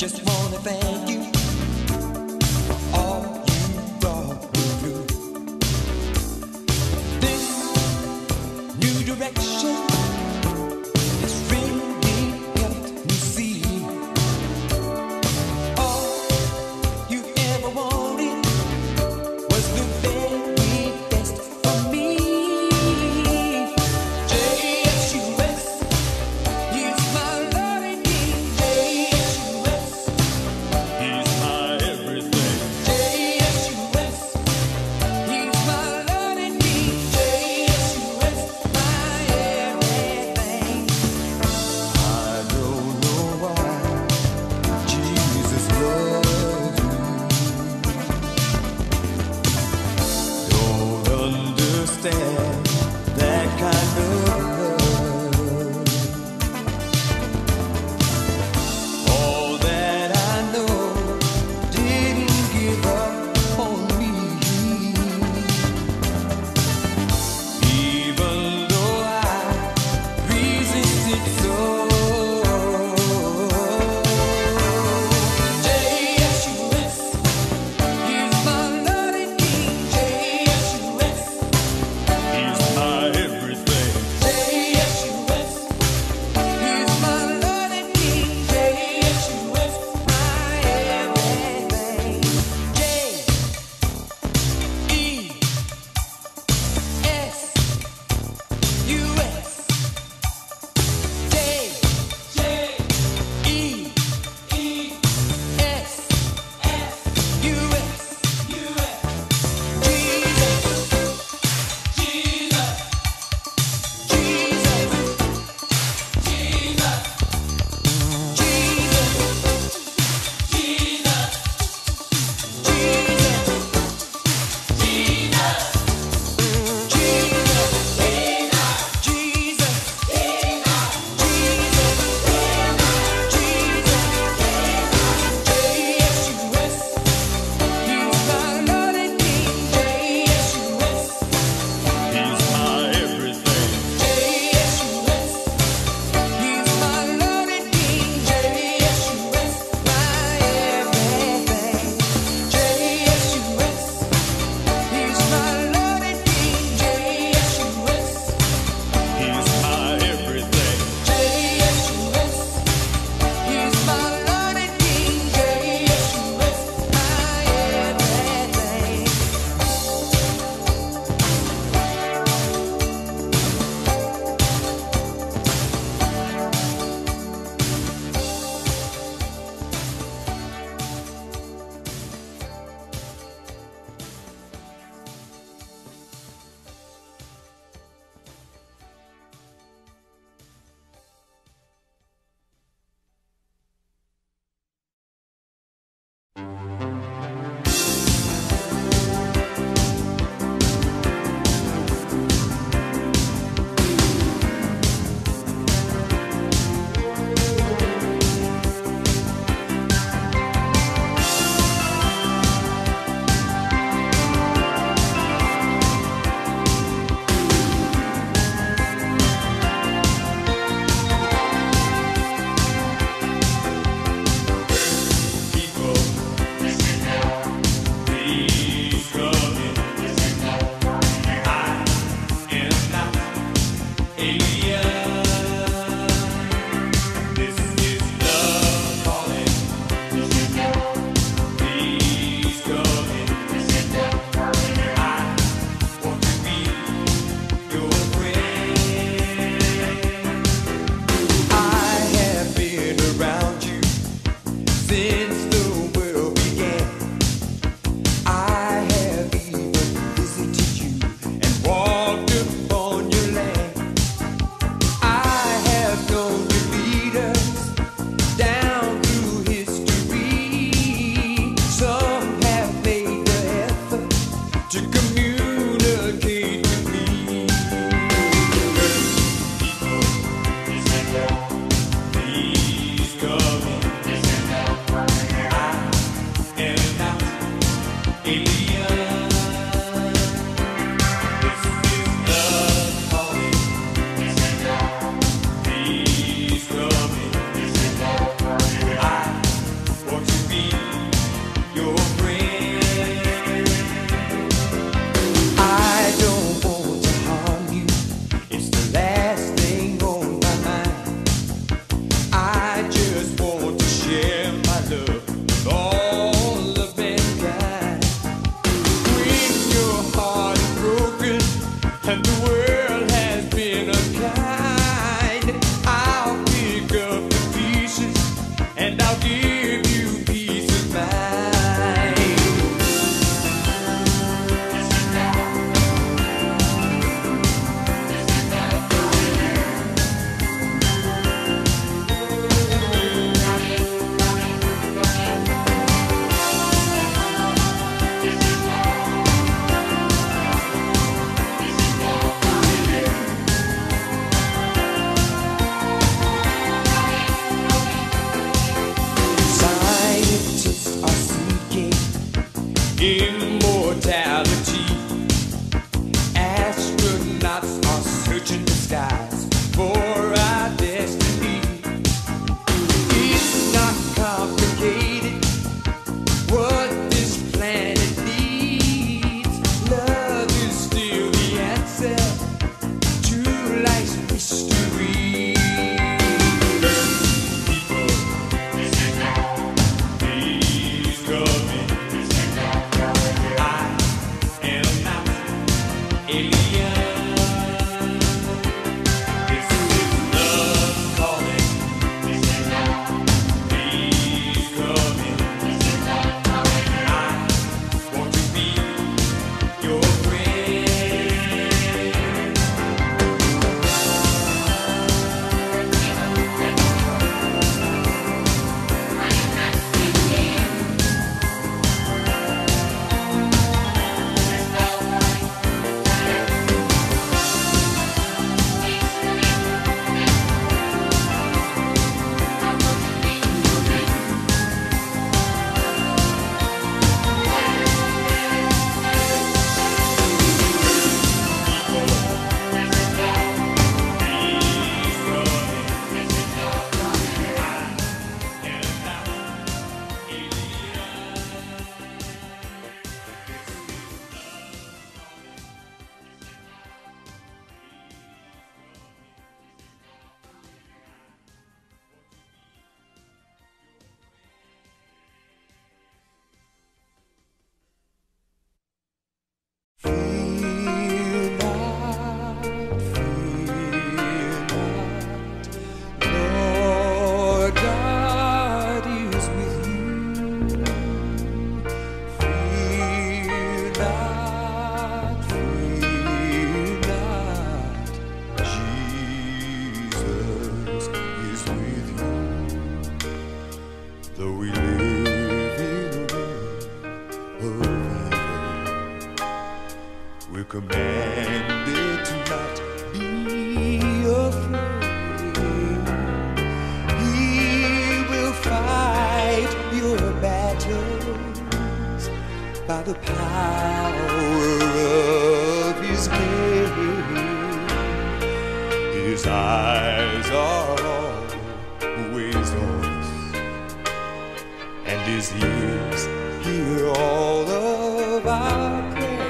Just wanna thank you. All you brought me through this new direction has really helped me see. All you ever wanted was the very best for me. JSUS is my loyalty. JSUS is my everything. JSUS is my loyalty. JSUS my everything. I don't know why Jesus loves you. Don't understand that kind of love. All that I know didn't give up on me. Even though I resisted so. JSUS is my loyalty. JSUS is my everything. JSUS is my loyalty. JSUS my everything. JESUS. JESUS. Jesus. Jesus. Jesus. Jesus. Jesus. Jesus. Jesus. Jesus. Jesus, Jesus, Jesus, Jesus, JSUS, he's my loyalty. JSUS, he's my everything. JSUS, he's my loyalty. JSUS, my everything. JSUS. He's my loyalty. JSUS. He's my everything. JSUS. He's my loyalty. JSUS. My everything. He's coming. Immortality. Astronauts are searching the skies for our destiny. It's not complicated what this planet needs. Love is still the answer to life's mystery. People, this is all. Please come in. Commanded to not be afraid. He will fight your battles by the power of his name. His eyes are always on us, and his ears hear all of our prayers.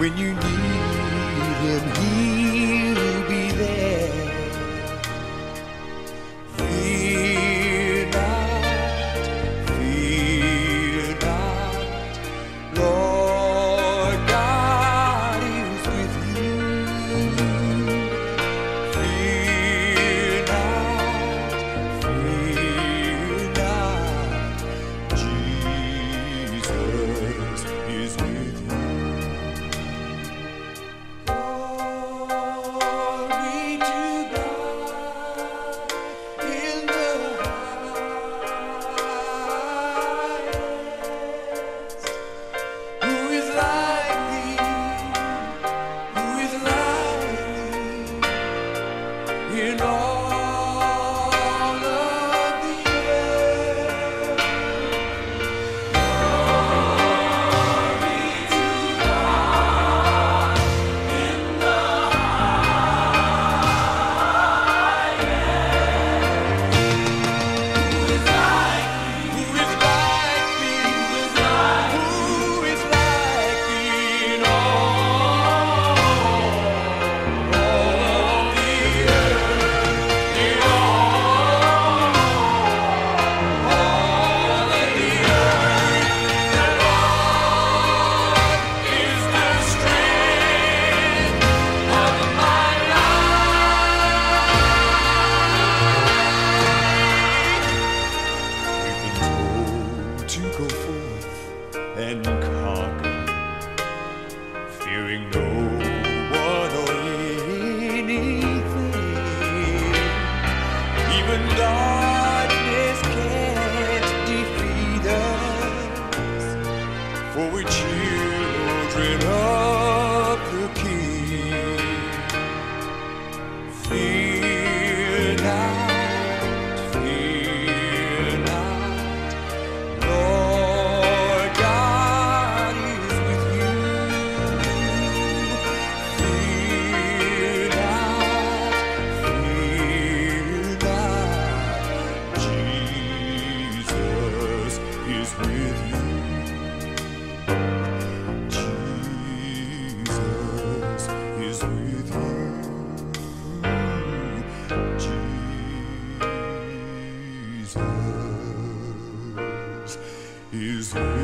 When you need him, he'll be there. Fear not, Lord God is with you. Fear not, Jesus is with you. is